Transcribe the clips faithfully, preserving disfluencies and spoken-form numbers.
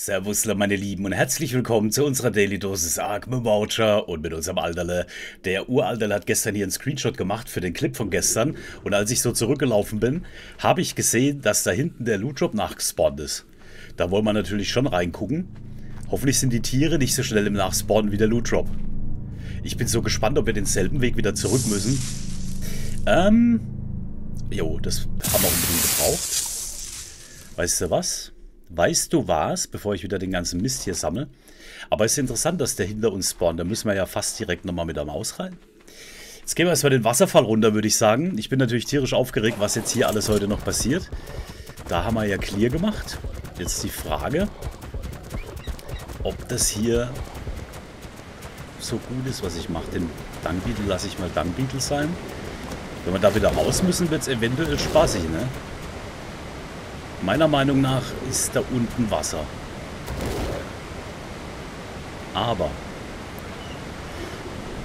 Servusler, meine Lieben, und herzlich willkommen zu unserer Daily Dosis Ark mit Voucher und mit unserem Alterle. Der Uralderle hat gestern hier einen Screenshot gemacht für den Clip von gestern, und als ich so zurückgelaufen bin, habe ich gesehen, dass da hinten der Loot-Drop nachgespawnt ist. Da wollen wir natürlich schon reingucken. Hoffentlich sind die Tiere nicht so schnell im Nachspawnen wie der Loot-Drop. Ich bin so gespannt, ob wir denselben Weg wieder zurück müssen. Ähm, jo, das haben wir unbedingt gebraucht. Weißt du was? Weißt du was, bevor ich wieder den ganzen Mist hier sammle? Aber es ist interessant, dass der hinter uns spawnt. Da müssen wir ja fast direkt nochmal mit der Maus rein. Jetzt gehen wir erstmal den Wasserfall runter, würde ich sagen. Ich bin natürlich tierisch aufgeregt, was jetzt hier alles heute noch passiert. Da haben wir ja clear gemacht. Jetzt die Frage, ob das hier so gut ist, was ich mache. Den Dungbeetle lasse ich mal Dungbeetle sein. Wenn wir da wieder raus müssen, wird es eventuell spaßig, ne? Meiner Meinung nach ist da unten Wasser. Aber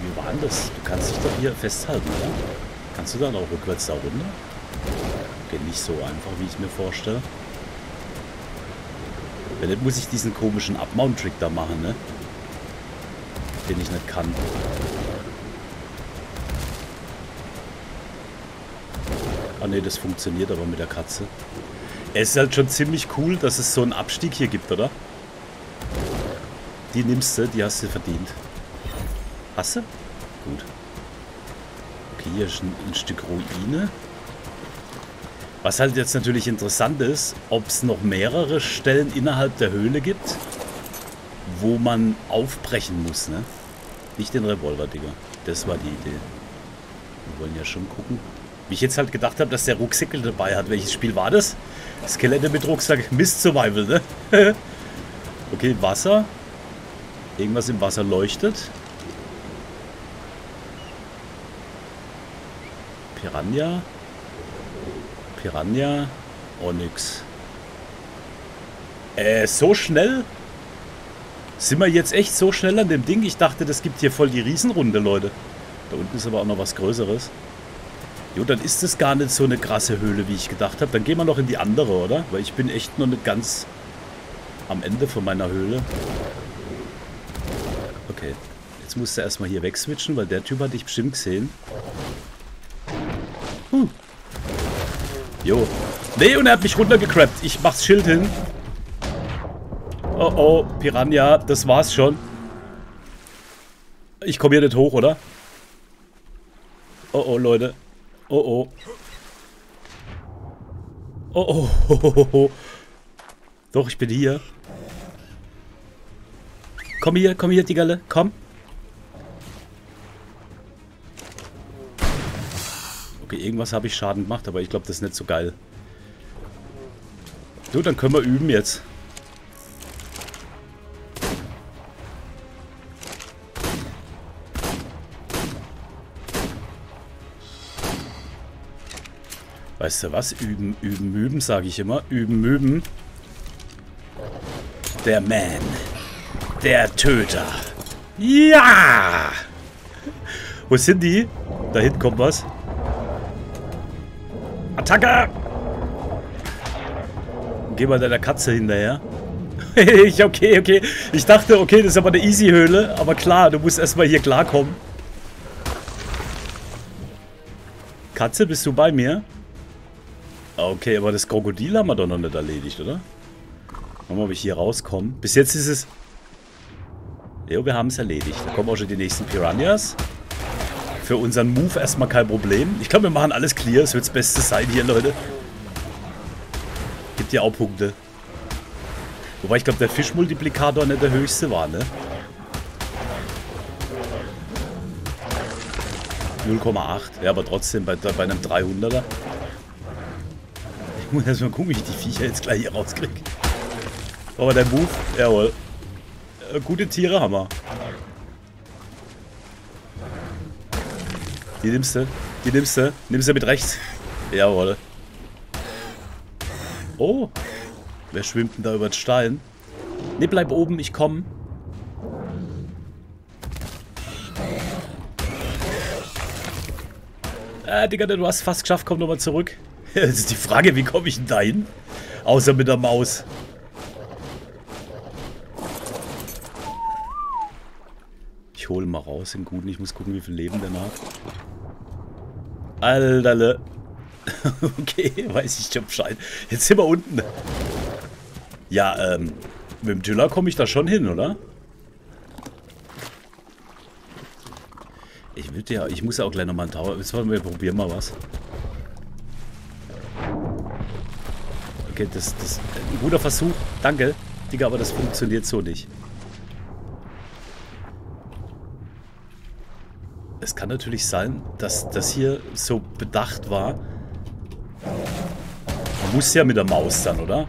wie war das? Du kannst dich doch hier festhalten, oder? Kannst du dann auch rückwärts da runter? Okay, nicht so einfach, wie ich mir vorstelle. Wenn nicht, muss ich diesen komischen Up-Mount-Trick da machen, ne? Den ich nicht kann. Ah ne, das funktioniert aber mit der Katze. Es ist halt schon ziemlich cool, dass es so einen Abstieg hier gibt, oder? Die nimmst du, die hast du verdient. Hast du? Gut. Okay, hier ist ein, ein Stück Ruine. Was halt jetzt natürlich interessant ist, ob es noch mehrere Stellen innerhalb der Höhle gibt, wo man aufbrechen muss, ne? Nicht den Revolver, Digga. Das war die Idee. Wir wollen ja schon gucken. Wie ich jetzt halt gedacht habe, dass der Rucksäckel dabei hat. Welches Spiel war das? Skelette mit Rucksack. Mist-Survival, ne? Okay, Wasser. Irgendwas im Wasser leuchtet. Piranha. Piranha. Oh, nix. Äh, so schnell? Sind wir jetzt echt so schnell an dem Ding? Ich dachte, das gibt hier voll die Riesenrunde, Leute. Da unten ist aber auch noch was Größeres. Jo, dann ist das gar nicht so eine krasse Höhle, wie ich gedacht habe. Dann gehen wir noch in die andere, oder? Weil ich bin echt noch nicht ganz am Ende von meiner Höhle. Okay. Jetzt musst du erstmal hier wegswitchen, weil der Typ hat dich bestimmt gesehen. Huh. Jo. Nee, und er hat mich runtergecrappt. Ich mach's Schild hin. Oh, oh, Piranha. Das war's schon. Ich komme hier nicht hoch, oder? Oh, oh, Leute. Oh, oh. Oh, oh, oh, oh, oh. Doch, ich bin hier. Komm hier, komm hier, Diggerle, komm. Okay, irgendwas habe ich Schaden gemacht, aber ich glaube, das ist nicht so geil. So, dann können wir üben jetzt. Weißt du was? Üben, üben, üben, sage ich immer. Üben, üben. Der Man. Der Töter. Ja! Wo sind die? Da hinten kommt was. Attacke! Geh mal deiner Katze hinterher. Okay, okay. Ich dachte, okay, das ist aber eine Easy-Höhle. Aber klar, du musst erstmal hier klarkommen. Katze, bist du bei mir? Okay, aber das Krokodil haben wir doch noch nicht erledigt, oder? Mal, ob ich hier rauskomme. Bis jetzt ist es... Jo, wir haben es erledigt. Da kommen auch schon die nächsten Piranhas. Für unseren Move erstmal kein Problem. Ich glaube, wir machen alles clear. Es wird das Beste sein hier, Leute. Gibt ja auch Punkte. Wobei, ich glaube, der Fischmultiplikator nicht der höchste war, ne? null Komma acht. Ja, aber trotzdem bei, bei einem dreihunderter. Ich muss erstmal gucken, wie ich die Viecher jetzt gleich hier rauskriege. Aber der Move, jawohl. Äh, gute Tiere haben wir. Die nimmst du, die nimmst du. Nimmst du mit rechts. Jawohl. Oh. Wer schwimmt denn da über den Stein? Ne, bleib oben, ich komme. Ah, Digga, du hast fast geschafft, komm nochmal zurück. Jetzt ist die Frage, wie komme ich denn da hin? Außer mit der Maus. Ich hole mal raus, den Guten. Ich muss gucken, wie viel Leben danach. Alderle. Okay, weiß ich nicht Bescheid. Jetzt sind wir unten. Ja, ähm, mit dem Tüller komme ich da schon hin, oder? Ich will ja, ich muss ja auch gleich nochmal einen Tower. Jetzt wollen wir probieren mal was. Okay, das, das ist ein guter Versuch. Danke, Digga, aber das funktioniert so nicht. Es kann natürlich sein, dass das hier so bedacht war. Man muss ja mit der Maus dann, oder?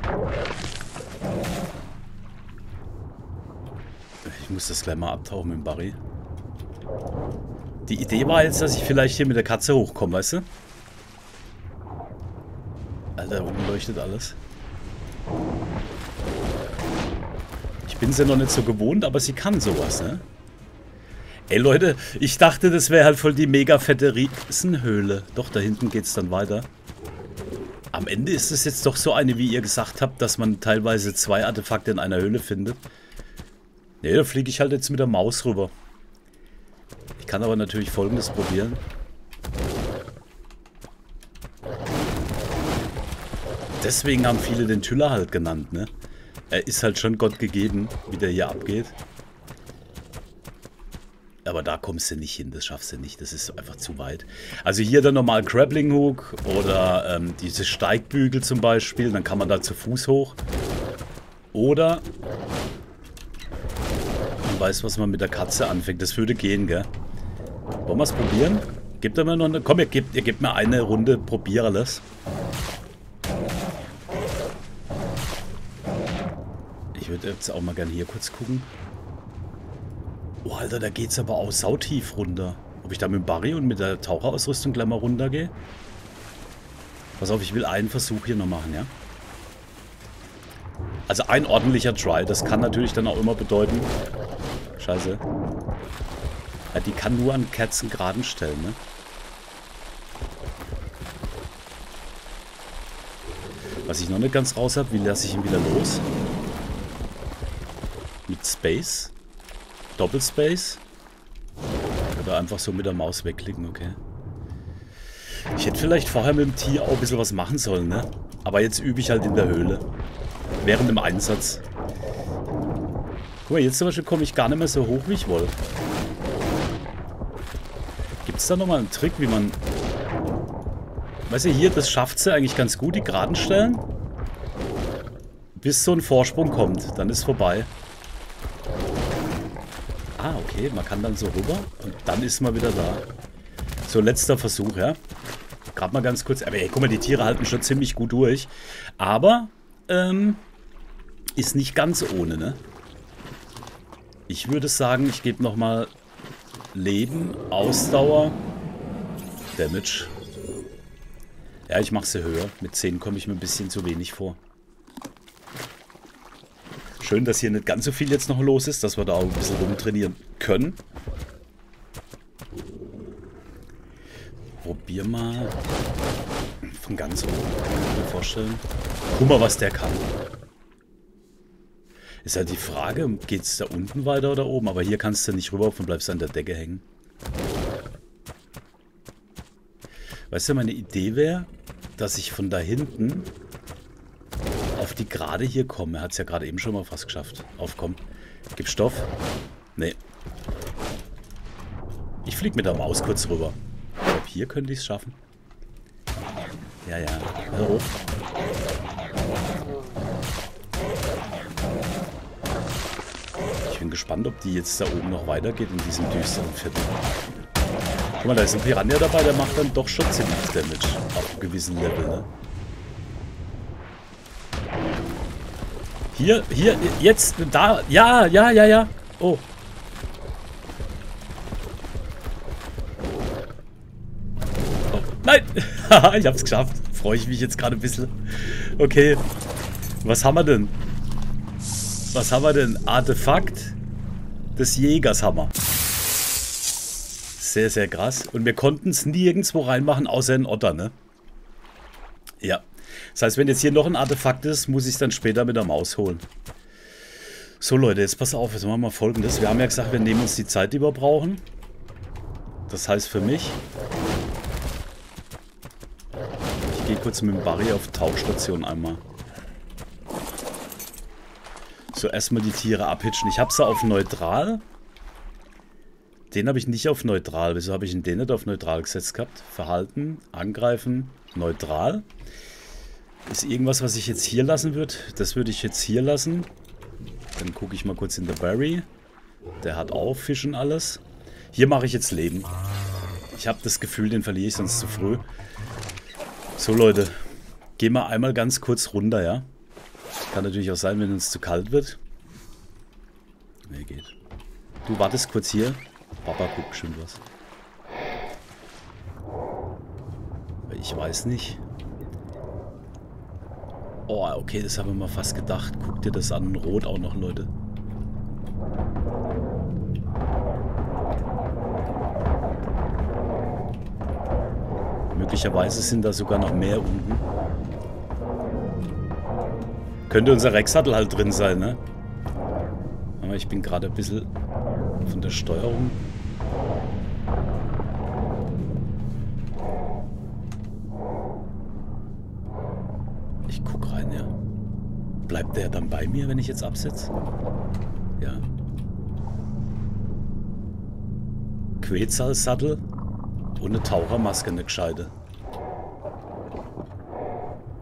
Ich muss das gleich mal abtauchen mit dem Barry. Die Idee war jetzt, dass ich vielleicht hier mit der Katze hochkomme, weißt du? Alter, da oben leuchtet alles. Ich bin sie ja noch nicht so gewohnt, aber sie kann sowas, ne? Ey Leute, ich dachte, das wäre halt voll die mega fette Riesenhöhle. Doch, da hinten geht's dann weiter. Am Ende ist es jetzt doch so eine, wie ihr gesagt habt, dass man teilweise zwei Artefakte in einer Höhle findet. Ne, da fliege ich halt jetzt mit der Maus rüber. Ich kann aber natürlich Folgendes probieren. Deswegen haben viele den Tüller halt genannt, ne? Er ist halt schon Gott gegeben, wie der hier abgeht. Aber da kommst du nicht hin, das schaffst du nicht, das ist einfach zu weit. Also hier dann nochmal Grappling Hook oder ähm, diese Steigbügel zum Beispiel, dann kann man da zu Fuß hoch. Oder man weiß, was man mit der Katze anfängt, das würde gehen, gell? Wollen wir es probieren? Gebt ihr mir noch eine, komm, ihr gebt, ihr gebt mir eine Runde, probiere das. Ich würde jetzt auch mal gerne hier kurz gucken. Oh, Alter, da geht's aber auch sautief runter. Ob ich da mit dem Barry und mit der Taucherausrüstung gleich mal runtergehe? Pass auf, ich will einen Versuch hier noch machen, ja? Also ein ordentlicher Try. Das kann natürlich dann auch immer bedeuten... Scheiße. Ja, die kann nur an Kerzen geraden stellen, ne? Was ich noch nicht ganz raus habe, wie lasse ich ihn wieder los? Mit Space... Doppelspace. Oder einfach so mit der Maus wegklicken, okay. Ich hätte vielleicht vorher mit dem Tier auch ein bisschen was machen sollen, ne? Aber jetzt übe ich halt in der Höhle. Während dem Einsatz. Guck mal, jetzt zum Beispiel komme ich gar nicht mehr so hoch, wie ich wollte. Gibt es da nochmal einen Trick, wie man... Weißt du, hier, das schafft sie eigentlich ganz gut, die geraden Stellen. Bis so ein Vorsprung kommt, dann ist vorbei. Ah, okay, man kann dann so rüber und dann ist man wieder da. So, letzter Versuch, ja. Gerade mal ganz kurz. Aber ey, guck mal, die Tiere halten schon ziemlich gut durch. Aber, ähm, ist nicht ganz ohne, ne? Ich würde sagen, ich gebe nochmal Leben, Ausdauer, Damage. Ja, ich mache sie höher. Mit zehn komme ich mir ein bisschen zu wenig vor. Schön, dass hier nicht ganz so viel jetzt noch los ist, dass wir da auch ein bisschen rumtrainieren können. Probier mal von ganz oben. Kann ich mir vorstellen. Guck mal, was der kann. Ist halt die Frage, geht's da unten weiter oder oben? Aber hier kannst du nicht rüber und bleibst an der Decke hängen. Weißt du, meine Idee wäre, dass ich von da hinten... auf die gerade hier kommen. Er hat es ja gerade eben schon mal fast geschafft. Aufkommen. Gib Stoff. Nee. Ich fliege mit der Maus kurz rüber. Ich glaube, hier könnte ich es schaffen. Ja, ja. Hör auf. Ich bin gespannt, ob die jetzt da oben noch weitergeht in diesem düsteren Viertel. Guck mal, da ist ein Piranha dabei, der macht dann doch schon ziemlich Damage. Auf einem gewissen Level, ne? Hier, hier, jetzt, da, ja, ja, ja, ja. Oh. Oh. Nein! Haha, ich hab's geschafft. Freue ich mich jetzt gerade ein bisschen. Okay. Was haben wir denn? Was haben wir denn? Artefakt des Jägers haben wir. Sehr, sehr krass. Und wir konnten es nirgendwo reinmachen, außer in Otter, ne? Ja. Das heißt, wenn jetzt hier noch ein Artefakt ist, muss ich es dann später mit der Maus holen. So Leute, jetzt pass auf, jetzt machen wir mal Folgendes. Wir haben ja gesagt, wir nehmen uns die Zeit, die wir brauchen. Das heißt für mich, ich gehe kurz mit dem Barry auf Tauchstation einmal. So, erstmal die Tiere abhitschen. Ich habe sie auf neutral. Den habe ich nicht auf neutral. Wieso habe ich den nicht auf neutral gesetzt gehabt? Verhalten, angreifen, neutral. Ist irgendwas, was ich jetzt hier lassen würde? Das würde ich jetzt hier lassen. Dann gucke ich mal kurz in der Barry. Der hat auch Fisch und alles. Hier mache ich jetzt Leben. Ich habe das Gefühl, den verliere ich sonst zu früh. So Leute, gehen wir einmal ganz kurz runter, ja? Kann natürlich auch sein, wenn uns zu kalt wird. Nee, geht. Du wartest kurz hier. Papa guckt bestimmt was. Ich weiß nicht. Oh, okay, das habe ich mir fast gedacht. Guck dir das an. Rot auch noch, Leute. Möglicherweise sind da sogar noch mehr unten. Könnte unser Rexsattel halt drin sein, ne? Aber ich bin gerade ein bisschen von der Steuerung. Ich guck rein, ja. Bleibt der dann bei mir, wenn ich jetzt absetze? Ja. Quetzalsattel und eine Tauchermaske, eine gescheite.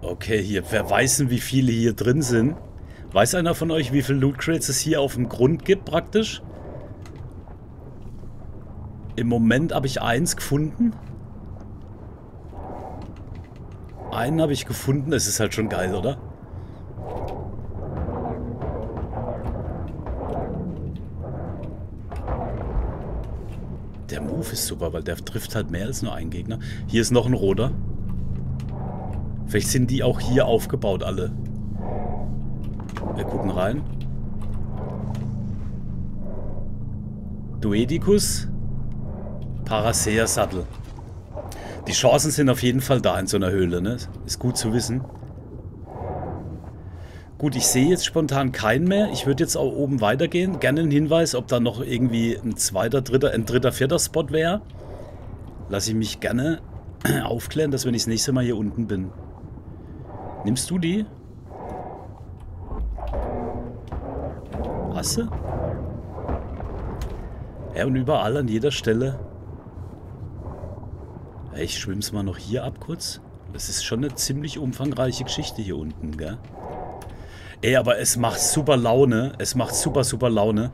Okay, hier, wer weiß denn, wie viele hier drin sind? Weiß einer von euch, wie viele Loot Crates es hier auf dem Grund gibt, praktisch? Im Moment habe ich eins gefunden. Einen habe ich gefunden. Es ist halt schon geil, oder? Der Move ist super, weil der trifft halt mehr als nur einen Gegner. Hier ist noch ein roter. Vielleicht sind die auch hier aufgebaut, alle. Wir gucken rein. Duedicus Parasea Sattel. Die Chancen sind auf jeden Fall da in so einer Höhle, ne? Ist gut zu wissen. Gut, ich sehe jetzt spontan keinen mehr. Ich würde jetzt auch oben weitergehen. Gerne einen Hinweis, ob da noch irgendwie ein zweiter, dritter, ein dritter, vierter Spot wäre. Lass ich mich gerne aufklären, dass wenn ich das nächste Mal hier unten bin. Nimmst du die? Hast du? Ja, und überall an jeder Stelle. Ich schwimm's mal noch hier ab kurz. Das ist schon eine ziemlich umfangreiche Geschichte hier unten, gell? Ey, aber es macht super Laune. Es macht super, super Laune.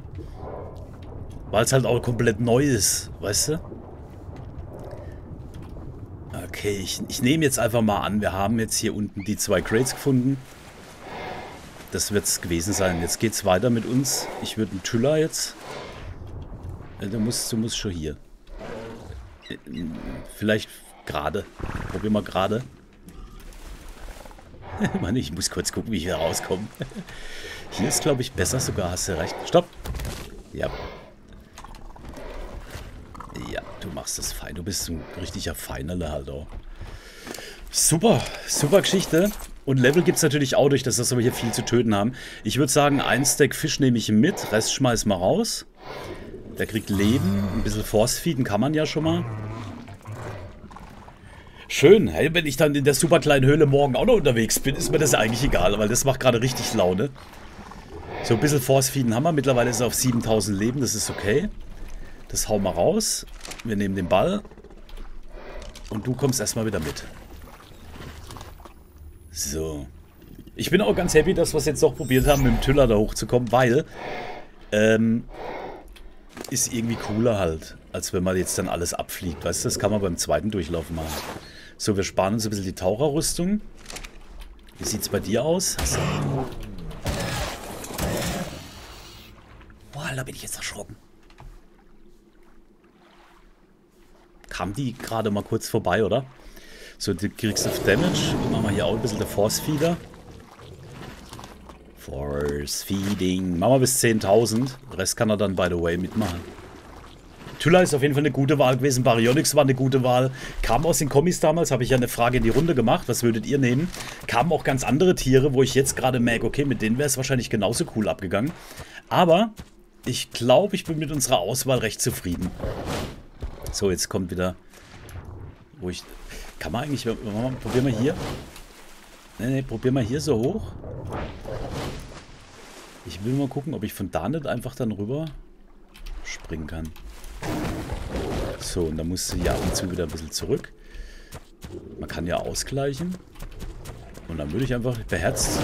Weil es halt auch komplett neu ist, weißt du? Okay, ich, ich nehme jetzt einfach mal an, wir haben jetzt hier unten die zwei Crates gefunden. Das wird's gewesen sein. Jetzt geht's weiter mit uns. Ich würde einen Tüller jetzt... Du musst, du musst schon hier. Vielleicht gerade. Probier mal gerade. Mann, ich muss kurz gucken, wie ich hier rauskomme. Hier ist, glaube ich, besser sogar. Hast du recht. Stopp. Ja. Ja, du machst das fein. Du bist ein richtiger Feinerle halt auch. Super. Super Geschichte. Und Level gibt es natürlich auch durch, dass das aber hier viel zu töten haben. Ich würde sagen, ein Stack Fisch nehme ich mit. Rest schmeiß mal raus. Der kriegt Leben, ein bisschen Force-Feeden kann man ja schon mal. Schön, hey, wenn ich dann in der super kleinen Höhle morgen auch noch unterwegs bin, ist mir das eigentlich egal, weil das macht gerade richtig Laune. So ein bisschen Force-Feeden haben wir, mittlerweile ist er auf siebentausend Leben, das ist okay. Das hauen wir raus, wir nehmen den Ball und du kommst erstmal wieder mit. So. Ich bin auch ganz happy, dass wir es jetzt noch probiert haben, mit dem Tüller da hochzukommen, weil... Ähm... ist irgendwie cooler halt, als wenn man jetzt dann alles abfliegt. Weißt du, das kann man beim zweiten Durchlauf machen. So, wir sparen uns ein bisschen die Taucherrüstung. Wie sieht's bei dir aus? Boah, da bin ich jetzt erschrocken. Kam die gerade mal kurz vorbei, oder? So, du kriegst auf Damage. Machen wir hier auch ein bisschen der Force Feeder. Force Feeding. Machen wir bis zehntausend. Rest kann er dann, by the way, mitmachen. Tüller ist auf jeden Fall eine gute Wahl gewesen. Baryonyx war eine gute Wahl. Kam aus den Kommis damals, habe ich ja eine Frage in die Runde gemacht. Was würdet ihr nehmen? Kamen auch ganz andere Tiere, wo ich jetzt gerade merke, okay, mit denen wäre es wahrscheinlich genauso cool abgegangen. Aber ich glaube, ich bin mit unserer Auswahl recht zufrieden. So, jetzt kommt wieder... Ruhig. Kann man eigentlich... Probier mal hier. Ne, ne, probier mal hier so hoch. Ich will mal gucken, ob ich von da nicht einfach dann rüber springen kann. So, und dann musst du ja ab und zu wieder ein bisschen zurück. Man kann ja ausgleichen. Und dann würde ich einfach beherzt...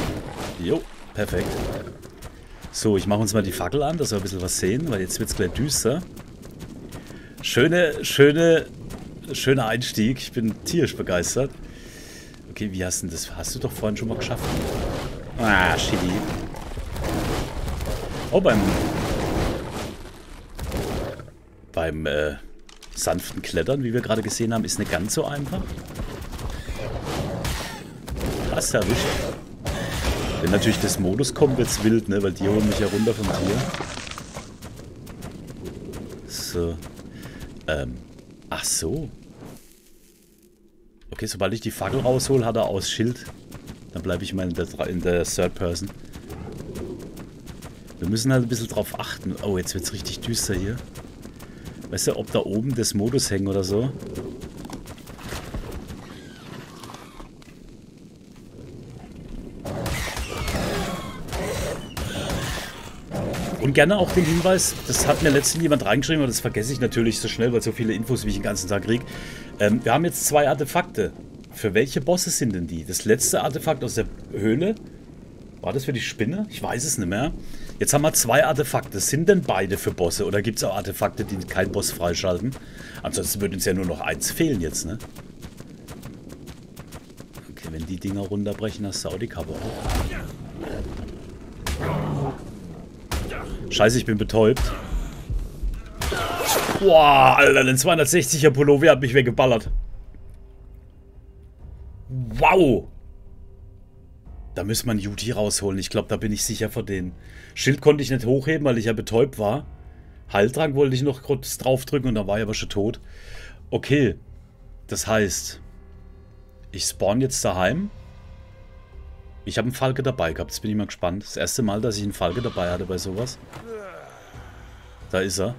Jo, perfekt. So, ich mache uns mal die Fackel an, dass wir ein bisschen was sehen, weil jetzt wird es gleich düster. Schöne, schöne, schöner Einstieg. Ich bin tierisch begeistert. Okay, wie hast du das? Hast du doch vorhin schon mal geschafft. Ah, Chili. Oh, beim... Beim äh, sanften Klettern, wie wir gerade gesehen haben, ist nicht ganz so einfach. Hast du erwischt. Wenn natürlich das Modus kommt, wird's wild, ne? Weil die holen mich ja runter vom Tier. So. Ähm. Ach so. Okay, sobald ich die Fackel raushol, hat er aus Schild. Dann bleibe ich mal in der, in der Third Person. Wir müssen halt ein bisschen drauf achten. Oh, jetzt wird's richtig düster hier. Weißt du, ob da oben das Modus hängt oder so? Und gerne auch den Hinweis, das hat mir letztens jemand reingeschrieben, aber das vergesse ich natürlich so schnell, weil so viele Infos, wie ich den ganzen Tag kriege. Ähm, wir haben jetzt zwei Artefakte. Für welche Bosse sind denn die? Das letzte Artefakt aus der Höhle, war das für die Spinne? Ich weiß es nicht mehr. Jetzt haben wir zwei Artefakte. Sind denn beide für Bosse? Oder gibt es auch Artefakte, die keinen Boss freischalten? Ansonsten würde uns ja nur noch eins fehlen jetzt, ne? Okay, wenn die Dinger runterbrechen, hast du auch die Kappe auf. Scheiße, ich bin betäubt. Boah, Alter, den zweihundertsechziger Pullovia hat mich weggeballert. Wow. Da müssen wir einen Juti rausholen. Ich glaube, da bin ich sicher vor denen. Schild konnte ich nicht hochheben, weil ich ja betäubt war. Heiltrank wollte ich noch kurz draufdrücken und dann war ich aber schon tot. Okay, das heißt, ich spawn jetzt daheim. Ich habe einen Falke dabei gehabt, jetzt bin ich mal gespannt. Das erste Mal, dass ich einen Falke dabei hatte bei sowas. Da ist er.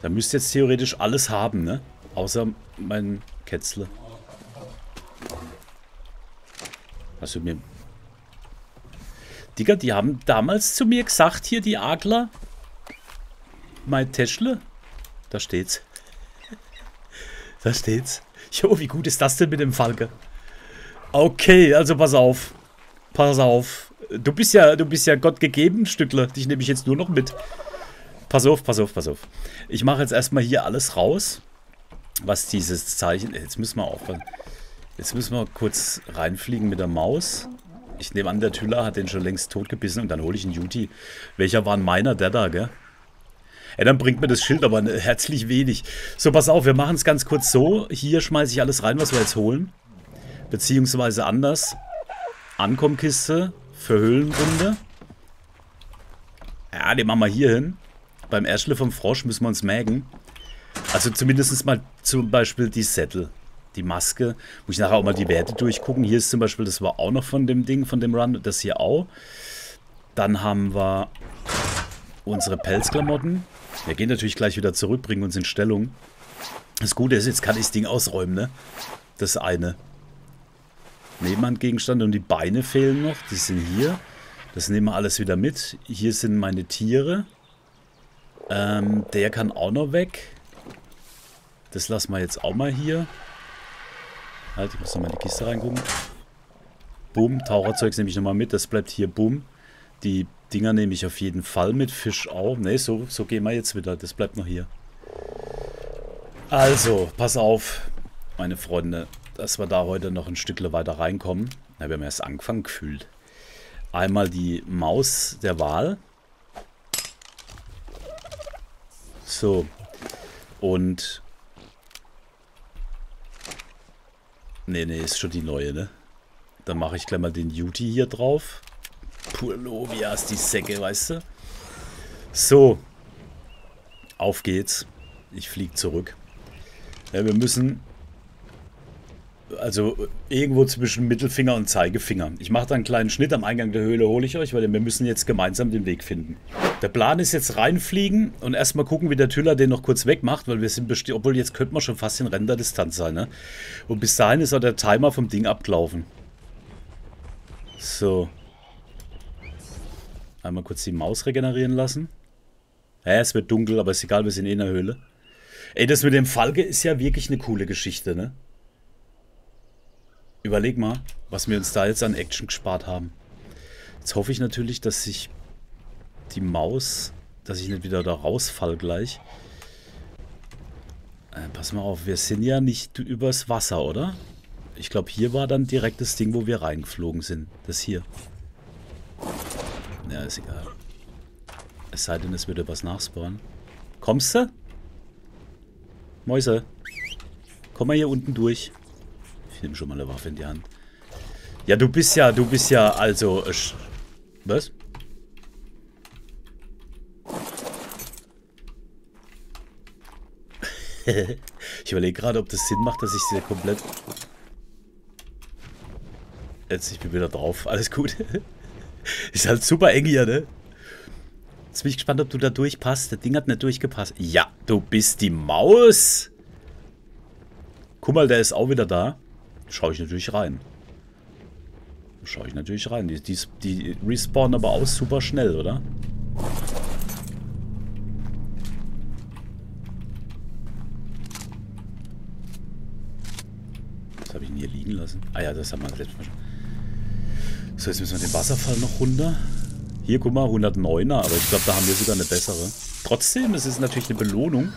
Da müsste jetzt theoretisch alles haben, ne? Außer meinen Kätzle. Also mir... Digga, die haben damals zu mir gesagt, hier die Adler. Mein Täschle. Da steht's. Da steht's. Jo, wie gut ist das denn mit dem Falke? Okay, also pass auf. Pass auf. Du bist ja, du bist ja Gott gegeben, Stückler. Dich nehme ich jetzt nur noch mit. Pass auf, pass auf, pass auf. Ich mache jetzt erstmal hier alles raus. Was dieses Zeichen... Jetzt müssen wir aufpassen. Jetzt müssen wir kurz reinfliegen mit der Maus. Ich nehme an, der Tüller hat den schon längst totgebissen und dann hole ich einen Juti. Welcher war ein meiner? Der da, gell? Ey, dann bringt mir das Schild aber herzlich wenig. So, pass auf, wir machen es ganz kurz so. Hier schmeiße ich alles rein, was wir jetzt holen. Beziehungsweise anders. Ankommkiste für Höhlenrunde. Ja, den machen wir hier hin. Beim Erschle vom Frosch müssen wir uns mägen. Also zumindest mal zum Beispiel die Sättel. Die Maske. Muss ich nachher auch mal die Werte durchgucken. Hier ist zum Beispiel, das war auch noch von dem Ding, von dem Run. Das hier auch. Dann haben wir unsere Pelzklamotten. Wir gehen natürlich gleich wieder zurück, bringen uns in Stellung. Das Gute ist, jetzt kann ich das Ding ausräumen, ne? Das eine. Nebenhandgegenstand und die Beine fehlen noch. Die sind hier. Das nehmen wir alles wieder mit. Hier sind meine Tiere. Ähm, der kann auch noch weg. Das lassen wir jetzt auch mal hier. Halt, ich muss nochmal in die Kiste reingucken. Boom, Taucherzeug nehme ich nochmal mit. Das bleibt hier. Boom. Die Dinger nehme ich auf jeden Fall mit. Fisch auch. Ne, so, so gehen wir jetzt wieder. Das bleibt noch hier. Also, pass auf, meine Freunde, dass wir da heute noch ein Stückchen weiter reinkommen. Na, wir haben erst angefangen gefühlt. Einmal die Maus der Wahl. So. Und... Ne, ne, ist schon die neue, ne? Dann mache ich gleich mal den Juti hier drauf. Pullovia ist die Säcke, weißt du? So. Auf geht's. Ich fliege zurück. Ja, wir müssen... also irgendwo zwischen Mittelfinger und Zeigefinger. Ich mache da einen kleinen Schnitt, am Eingang der Höhle hole ich euch, weil wir müssen jetzt gemeinsam den Weg finden. Der Plan ist jetzt reinfliegen und erstmal gucken, wie der Tüller den noch kurz wegmacht, weil wir sind bestimmt, obwohl jetzt könnten wir schon fast in Renderdistanz sein, ne? Und bis dahin ist auch der Timer vom Ding abgelaufen. So. Einmal kurz die Maus regenerieren lassen. Ja, es wird dunkel, aber ist egal, wir sind eh in der Höhle. Ey, das mit dem Falke ist ja wirklich eine coole Geschichte, ne? Überleg mal, was wir uns da jetzt an Action gespart haben. Jetzt hoffe ich natürlich, dass ich die Maus, dass ich nicht wieder da rausfall gleich. Äh, pass mal auf, wir sind ja nicht übers Wasser, oder? Ich glaube, hier war dann direkt das Ding, wo wir reingeflogen sind. Das hier. Ja, ist egal. Es sei denn, es würde was nachspawnen. Kommst du? Mäuse. Komm mal hier unten durch. Ich nehme schon mal eine Waffe in die Hand. Ja, du bist ja, du bist ja, also... Äh, was? Ich überlege gerade, ob das Sinn macht, dass ich sie komplett... Jetzt, ich bin wieder drauf. Alles gut. Ist halt super eng hier, ne? Jetzt bin ich gespannt, ob du da durchpasst. Das Ding hat nicht durchgepasst. Ja, du bist die Maus. Guck mal, der ist auch wieder da. Schau ich natürlich rein. Schau ich natürlich rein. Die, die, die respawnen aber auch super schnell, oder? Was habe ich denn hier liegen lassen? Ah ja, das haben wir letztes Mal schon. So, jetzt müssen wir den Wasserfall noch runter. Hier, guck mal, hundertneuner, aber ich glaube, da haben wir sogar eine bessere. Trotzdem, es ist natürlich eine Belohnung.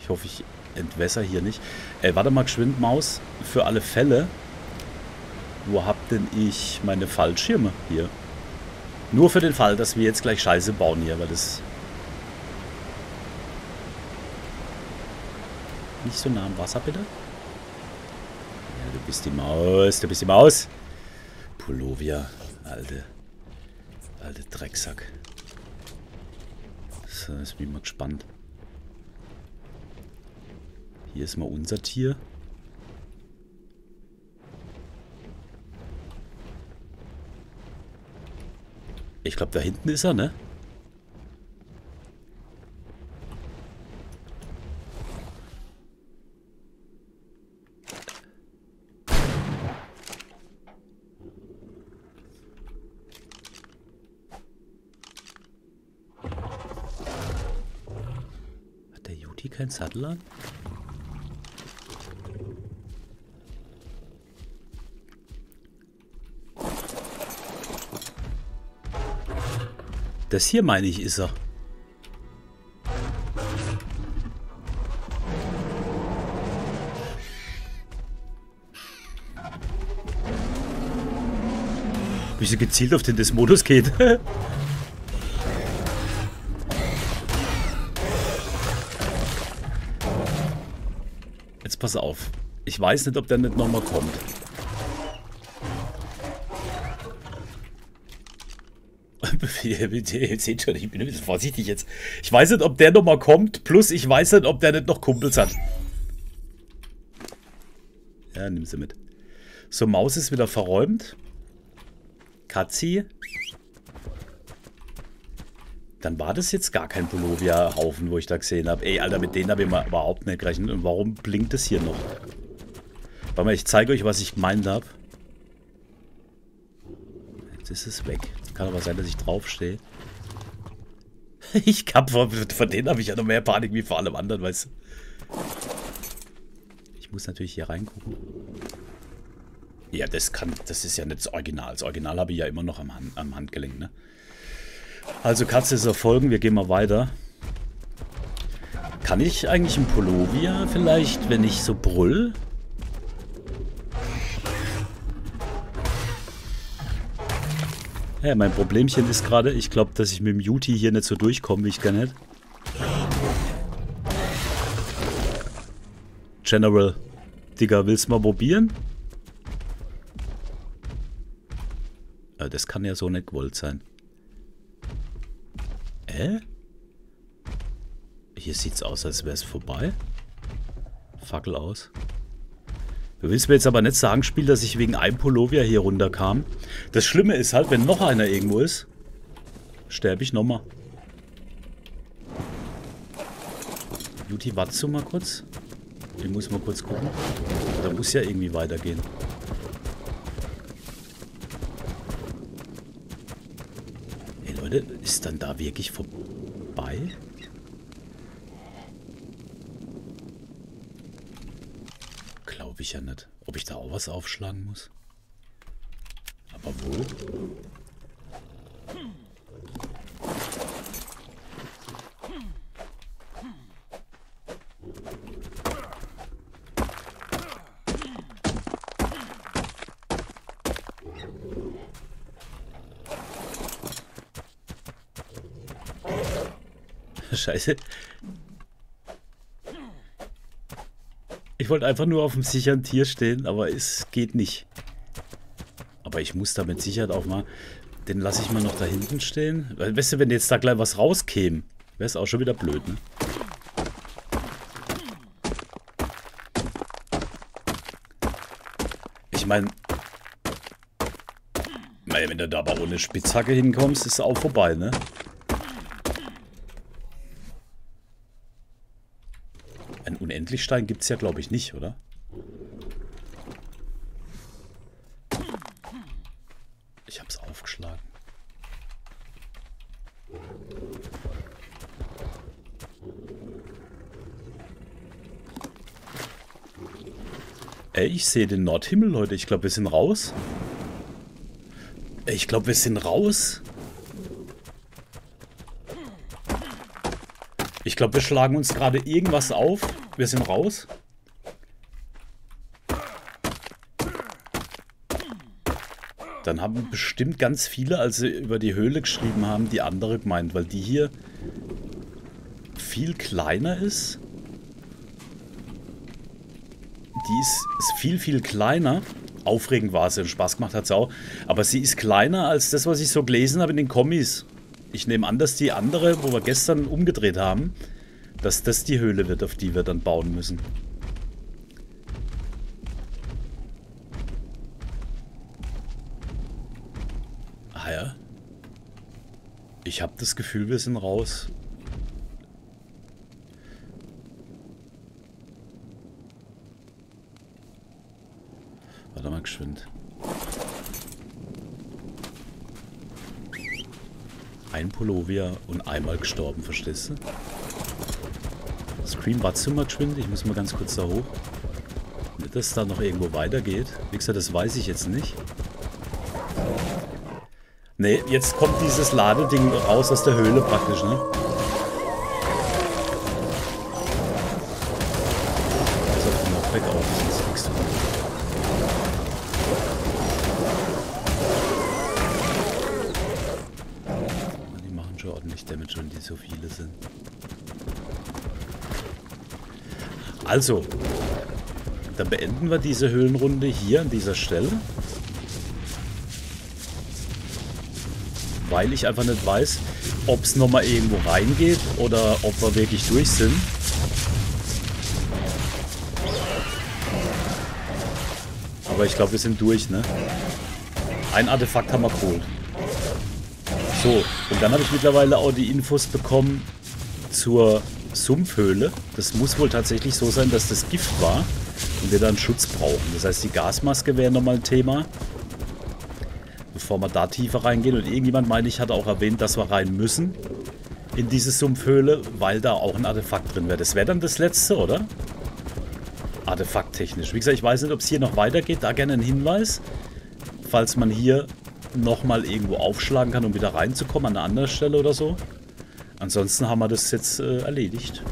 Ich hoffe, ich entwässer hier nicht. Ey, warte mal, geschwind, Maus. Für alle Fälle. Wo hab denn ich meine Fallschirme? Hier. Nur für den Fall, dass wir jetzt gleich Scheiße bauen hier, weil das... Nicht so nah am Wasser, bitte. Ja, du bist die Maus, du bist die Maus. Polovia, alte... Alter Drecksack. So, jetzt bin ich mal gespannt. Hier ist mal unser Tier. Ich glaube, da hinten ist er, ne? Kein Sattel an? Das hier, meine ich, ist er. Wie sie gezielt auf den Desmodus geht. Pass auf. Ich weiß nicht, ob der nicht nochmal kommt. Ihr seht schon, ich bin ein bisschen vorsichtig jetzt. Ich weiß nicht, ob der nochmal kommt, plus ich weiß nicht, ob der nicht noch Kumpels hat. Ja, nimm sie mit. So, Maus ist wieder verräumt. Katzi. Dann war das jetzt gar kein Pullovia-Haufen, wo ich da gesehen habe. Ey, Alter, mit denen habe ich mal überhaupt nicht gerechnet. Und warum blinkt das hier noch? Warte mal, ich zeige euch, was ich gemeint habe. Jetzt ist es weg. Kann aber sein, dass ich draufstehe. Ich hab, von, von denen habe ich ja noch mehr Panik wie vor allem anderen, weißt du. Ich muss natürlich hier reingucken. Ja, das kann, das ist ja nicht das Original. Das Original habe ich ja immer noch am, Hand, am Handgelenk, ne? Also Katze ist erfolgen, wir gehen mal weiter. Kann ich eigentlich ein Polovia vielleicht, wenn ich so brüll? Ja, mein Problemchen ist gerade, ich glaube, dass ich mit dem Juti hier nicht so durchkomme, wie ich gerne hätte. General, Digga, willst du mal probieren? Das kann ja so nicht gewollt sein. Hä? Hier sieht's aus, als wäre es vorbei. Fackel aus. Du willst mir jetzt aber nicht sagen, Spiel, dass ich wegen einem Polovia hier runterkam. Das Schlimme ist halt, wenn noch einer irgendwo ist, sterbe ich nochmal. Juti, wartest du mal kurz? Ich muss mal kurz gucken. Da muss ja irgendwie weitergehen. Ey Leute, ist dann da wirklich vorbei? Glaube ich ja nicht. Ob ich da auch was aufschlagen muss? Aber wo? Scheiße. Ich wollte einfach nur auf dem sicheren Tier stehen, aber es geht nicht. Aber ich muss damit sicher auch mal... Den lasse ich mal noch da hinten stehen. Weil, weißt du, wenn jetzt da gleich was rauskäme, wäre es auch schon wieder blöd, ne? Ich meine... Naja, wenn du da aber ohne Spitzhacke hinkommst, ist es auch vorbei, ne? Endlichstein gibt es ja, glaube ich, nicht, oder? Ich habe es aufgeschlagen. Ey, ich sehe den Nordhimmel, Leute. Ich glaube, wir sind raus. Ey, ich glaube, wir sind raus. Ich glaube, wir schlagen uns gerade irgendwas auf. Wir sind raus. Dann haben bestimmt ganz viele, als sie über die Höhle geschrieben haben, die andere gemeint, weil die hier viel kleiner ist. Die ist, ist viel, viel kleiner. Aufregend war sie und Spaß gemacht hat sie auch. Aber sie ist kleiner als das, was ich so gelesen habe in den Kommis. Ich nehme an, dass die andere, wo wir gestern umgedreht haben, dass das die Höhle wird, auf die wir dann bauen müssen. Ah ja. Ich habe das Gefühl, wir sind raus. Warte mal geschwind. Ein Pullovia und einmal gestorben, verstehst du? Screen, wartest du mal geschwind? Ich muss mal ganz kurz da hoch. Nicht, dass da noch irgendwo weitergeht. Wie gesagt, das weiß ich jetzt nicht. Ne, jetzt kommt dieses Ladeding raus aus der Höhle praktisch, ne? Das hat man noch weg auf, sonst kriegst du nicht. Die machen schon ordentlich Damage, wenn die so viele sind. Also, dann beenden wir diese Höhlenrunde hier an dieser Stelle. Weil ich einfach nicht weiß, ob es nochmal irgendwo reingeht oder ob wir wirklich durch sind. Aber ich glaube, wir sind durch, ne? Ein Artefakt haben wir geholt. So, und dann habe ich mittlerweile auch die Infos bekommen zur... Sumpfhöhle. Das muss wohl tatsächlich so sein, dass das Gift war und wir dann Schutz brauchen. Das heißt, die Gasmaske wäre nochmal ein Thema, bevor wir da tiefer reingehen. Und irgendjemand, meine ich, hat auch erwähnt, dass wir rein müssen in diese Sumpfhöhle, weil da auch ein Artefakt drin wäre. Das wäre dann das Letzte, oder? Artefakttechnisch. Wie gesagt, ich weiß nicht, ob es hier noch weitergeht. Da gerne einen Hinweis, falls man hier nochmal irgendwo aufschlagen kann, um wieder reinzukommen an einer anderen Stelle oder so. Ansonsten haben wir das jetzt äh, erledigt.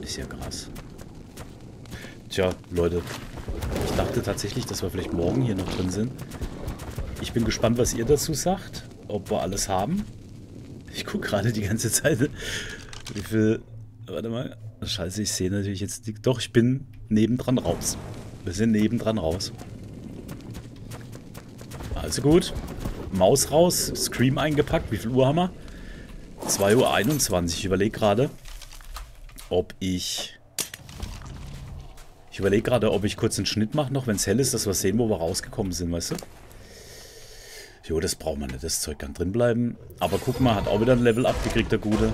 Ist ja krass. Tja, Leute. Ich dachte tatsächlich, dass wir vielleicht morgen hier noch drin sind. Ich bin gespannt, was ihr dazu sagt. Ob wir alles haben. Ich gucke gerade die ganze Zeit. Wie viel... Warte mal. Scheiße, ich sehe natürlich jetzt... Die, doch, ich bin nebendran raus. Wir sind nebendran raus. Also gut. Maus raus, Scream eingepackt. Wie viel Uhr haben wir? zwei Uhr einundzwanzig. Ich überlege gerade, ob ich Ich überlege gerade, ob ich kurz einen Schnitt mache noch, wenn es hell ist, dass wir sehen, wo wir rausgekommen sind, weißt du? Jo, das braucht man nicht. Das Zeug kann drin bleiben. Aber guck mal, hat auch wieder ein Level abgekriegt, der Gute.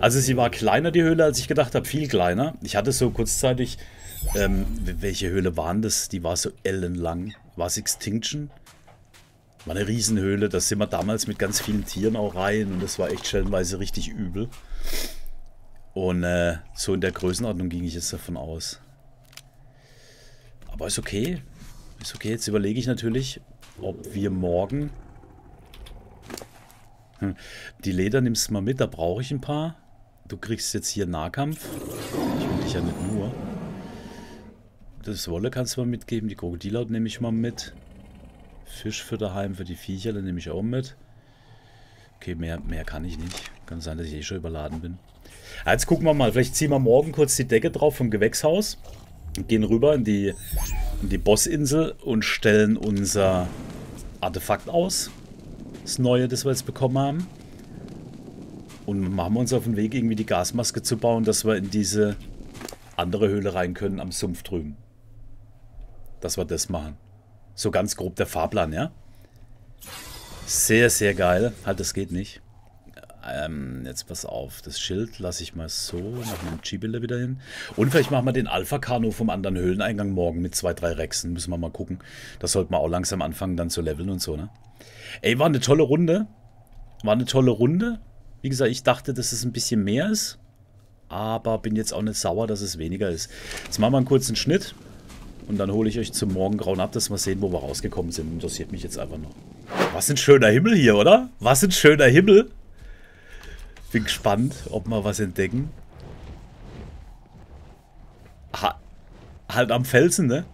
Also sie war kleiner, die Höhle, als ich gedacht habe. Viel kleiner. Ich hatte so kurzzeitig... Ähm, welche Höhle waren das? Die war so ellenlang. War es Extinction? War eine Riesenhöhle. Da sind wir damals mit ganz vielen Tieren auch rein. Und das war echt stellenweise richtig übel. Und äh, so in der Größenordnung ging ich jetzt davon aus. Aber ist okay. Ist okay. Jetzt überlege ich natürlich, ob wir morgen... Hm. Die Leder nimmst du mal mit. Da brauche ich ein paar. Du kriegst jetzt hier Nahkampf. Ich will dich ja nicht nur... Das Wolle kannst du mal mitgeben. Die Krokodilhaut nehme ich mal mit. Fisch für daheim, für die Viecher, nehme ich auch mit. Okay, mehr, mehr kann ich nicht. Kann sein, dass ich eh schon überladen bin. Jetzt gucken wir mal. Vielleicht ziehen wir morgen kurz die Decke drauf vom Gewächshaus. Gehen rüber in die, in die Bossinsel und stellen unser Artefakt aus. Das neue, das wir jetzt bekommen haben. Und machen wir uns auf den Weg, irgendwie die Gasmaske zu bauen, dass wir in diese andere Höhle rein können am Sumpf drüben. Dass wir das machen. So ganz grob der Fahrplan, ja? Sehr, sehr geil. Halt, das geht nicht. Ähm, jetzt pass auf. Das Schild lasse ich mal so nach meinem G-Bilder wieder hin. Und vielleicht machen wir den Alpha-Kano vom anderen Höhleneingang morgen mit zwei, drei Rexen. Müssen wir mal gucken. Das sollten wir auch langsam anfangen, dann zu leveln und so, ne? Ey, war eine tolle Runde. War eine tolle Runde. Wie gesagt, ich dachte, dass es ein bisschen mehr ist. Aber bin jetzt auch nicht sauer, dass es weniger ist. Jetzt machen wir einen kurzen Schnitt. Und dann hole ich euch zum Morgengrauen ab, dass wir sehen, wo wir rausgekommen sind. Interessiert mich jetzt einfach noch. Was ein schöner Himmel hier, oder? Was ein schöner Himmel. Bin gespannt, ob wir was entdecken. Ha, halt am Felsen, ne?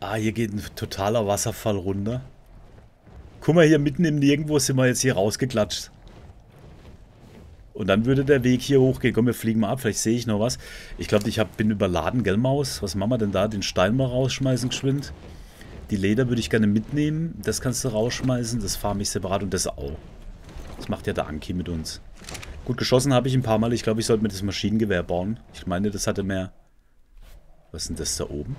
Ah, hier geht ein totaler Wasserfall runter. Guck mal, hier mitten im Nirgendwo sind wir jetzt hier rausgeklatscht. Und dann würde der Weg hier hochgehen. Komm, wir fliegen mal ab. Vielleicht sehe ich noch was. Ich glaube, ich hab, bin überladen, gell, Maus? Was machen wir denn da? Den Stein mal rausschmeißen, geschwind. Die Leder würde ich gerne mitnehmen. Das kannst du rausschmeißen. Das farm ich separat und das auch. Das macht ja der Anki mit uns. Gut, geschossen habe ich ein paar Mal. Ich glaube, ich sollte mir das Maschinengewehr bauen. Ich meine, das hatte mehr... Was ist denn das da oben?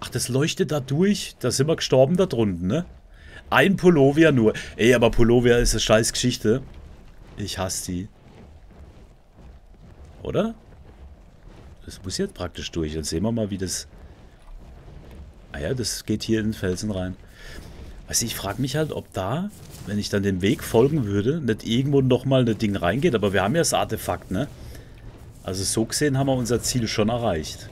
Ach, das leuchtet da durch. Da sind wir gestorben da drunten, ne? Ein Pullovia nur. Ey, aber Pullovia ist eine scheiß Geschichte. Ich hasse die. Oder? Das muss jetzt praktisch durch. Dann sehen wir mal, wie das... Ah ja, das geht hier in den Felsen rein. Weißt du, ich frage mich halt, ob da, wenn ich dann dem Weg folgen würde, nicht irgendwo nochmal ein Ding reingeht. Aber wir haben ja das Artefakt, ne? Also so gesehen haben wir unser Ziel schon erreicht.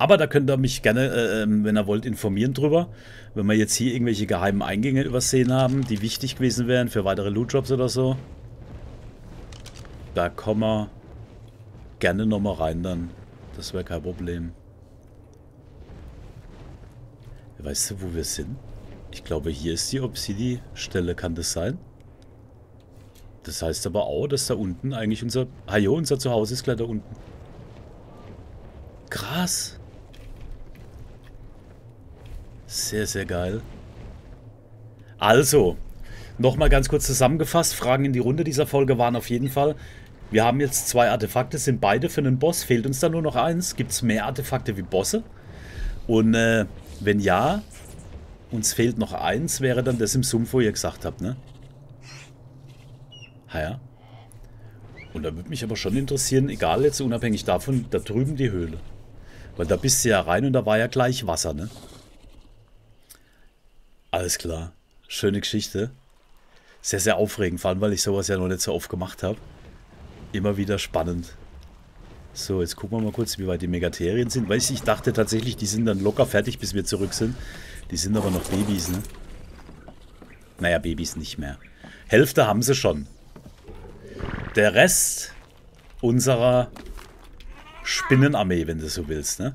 Aber da könnt ihr mich gerne, äh, wenn ihr wollt, informieren drüber. Wenn wir jetzt hier irgendwelche geheimen Eingänge übersehen haben, die wichtig gewesen wären für weitere Loot-Drops oder so. Da kommen wir gerne nochmal rein dann. Das wäre kein Problem. Weißt du, wo wir sind? Ich glaube, hier ist die Obsidi-Stelle. Kann das sein? Das heißt aber auch, dass da unten eigentlich unser... Ah jo, unser Zuhause ist gleich da unten. Krass. Sehr, sehr geil. Also, nochmal ganz kurz zusammengefasst. Fragen in die Runde dieser Folge waren auf jeden Fall, wir haben jetzt zwei Artefakte, sind beide für einen Boss. Fehlt uns dann nur noch eins. Gibt es mehr Artefakte wie Bosse? Und äh, wenn ja, uns fehlt noch eins, wäre dann das im Sumpf, wo ihr gesagt habt, ne? Ha ja. Und da würde mich aber schon interessieren, egal jetzt unabhängig davon, da drüben die Höhle. Weil da bist du ja rein und da war ja gleich Wasser, ne? Alles klar. Schöne Geschichte. Sehr, sehr aufregend, vor allem, weil ich sowas ja noch nicht so oft gemacht habe. Immer wieder spannend. So, jetzt gucken wir mal kurz, wie weit die Megatherien sind. Weil ich dachte tatsächlich, die sind dann locker fertig, bis wir zurück sind. Die sind aber noch Babys, ne? Naja, Babys nicht mehr. Hälfte haben sie schon. Der Rest unserer... Spinnenarmee, wenn du so willst, ne?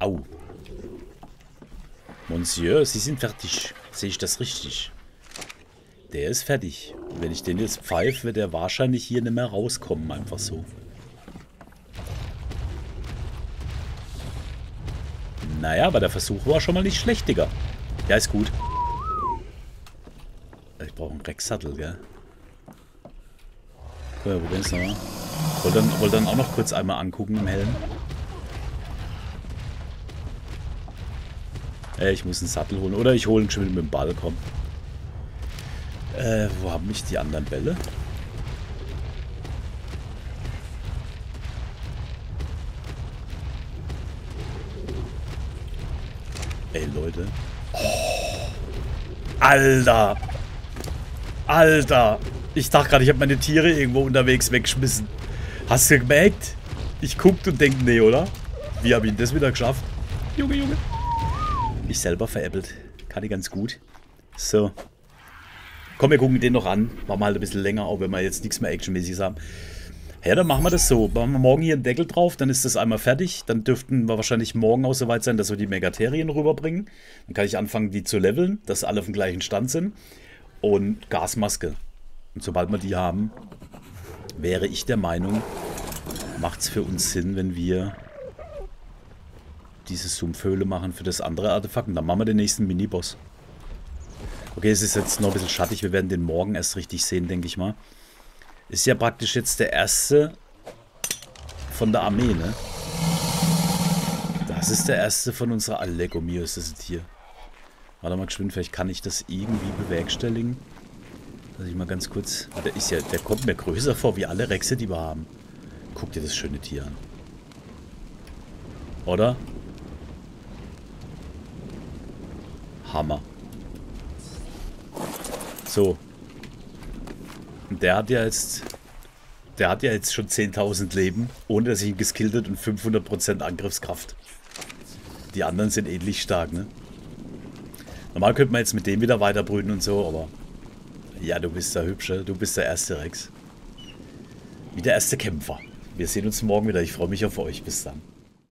Au. Monsieur, Sie sind fertig. Sehe ich das richtig? Der ist fertig. Wenn ich den jetzt pfeife, wird er wahrscheinlich hier nicht mehr rauskommen. Einfach so. Naja, aber der Versuch war schon mal nicht schlecht, Digga. Ja, ist gut. Ich brauche einen Rex-Sattel, gell? Ja, wo denkst du nochmal? Wollt dann, wollt dann auch noch kurz einmal angucken im Helm. Äh, ich muss einen Sattel holen. Oder ich hole einen Schimmel mit dem Ball, komm. Äh, wo haben mich die anderen Bälle? Ey, Leute. Oh. Alter. Alter. Ich dachte gerade, ich habe meine Tiere irgendwo unterwegs weggeschmissen. Hast du gemerkt? Ich guckte und denke, nee, oder? Wie habe ich das wieder geschafft? Junge, Junge. Mich selber veräppelt. Kann ich ganz gut. So. Komm, wir gucken den noch an. Machen wir halt ein bisschen länger, auch wenn wir jetzt nichts mehr actionmäßiges haben. Ja, dann machen wir das so. Machen wir morgen hier einen Deckel drauf, dann ist das einmal fertig. Dann dürften wir wahrscheinlich morgen auch soweit sein, dass wir die Megatherien rüberbringen. Dann kann ich anfangen, die zu leveln, dass alle auf dem gleichen Stand sind. Und Gasmaske. Und sobald wir die haben, wäre ich der Meinung, macht es für uns Sinn, wenn wir diese Sumpfhöhle machen für das andere Artefakt. Und dann machen wir den nächsten Miniboss. Okay, es ist jetzt noch ein bisschen schattig. Wir werden den morgen erst richtig sehen, denke ich mal. Ist ja praktisch jetzt der erste von der Armee, ne? Das ist der erste von unserer Allegomir, ist das jetzt hier. Warte mal geschwind, vielleicht kann ich das irgendwie bewerkstelligen. Dass ich mal ganz kurz... Ah, der, ist ja, der kommt mir größer vor, wie alle Rexe, die wir haben. Guck dir das schöne Tier an. Oder? Hammer. So. Und der hat ja jetzt... Der hat ja jetzt schon zehntausend Leben, ohne dass ich ihn geskillt habe, und fünfhundert Prozent Angriffskraft. Die anderen sind ähnlich stark, ne? Normal könnte man jetzt mit dem wieder weiterbrüten und so, aber... Ja, du bist der Hübsche. Du bist der erste Rex. Wie der erste Kämpfer. Wir sehen uns morgen wieder. Ich freue mich auf euch. Bis dann.